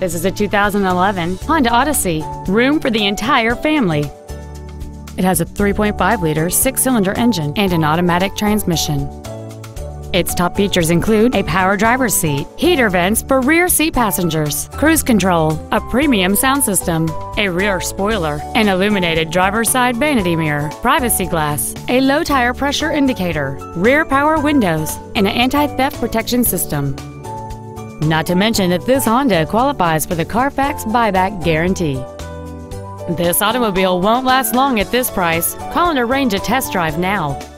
This is a 2011 Honda Odyssey, room for the entire family. It has a 3.5-liter six-cylinder engine and an automatic transmission. Its top features include a power driver's seat, heater vents for rear seat passengers, cruise control, a premium sound system, a rear spoiler, an illuminated driver's side vanity mirror, privacy glass, a low tire pressure indicator, rear power windows, and an anti-theft protection system. Not to mention that this Honda qualifies for the Carfax buyback guarantee. This automobile won't last long at this price. Call and arrange a test drive now.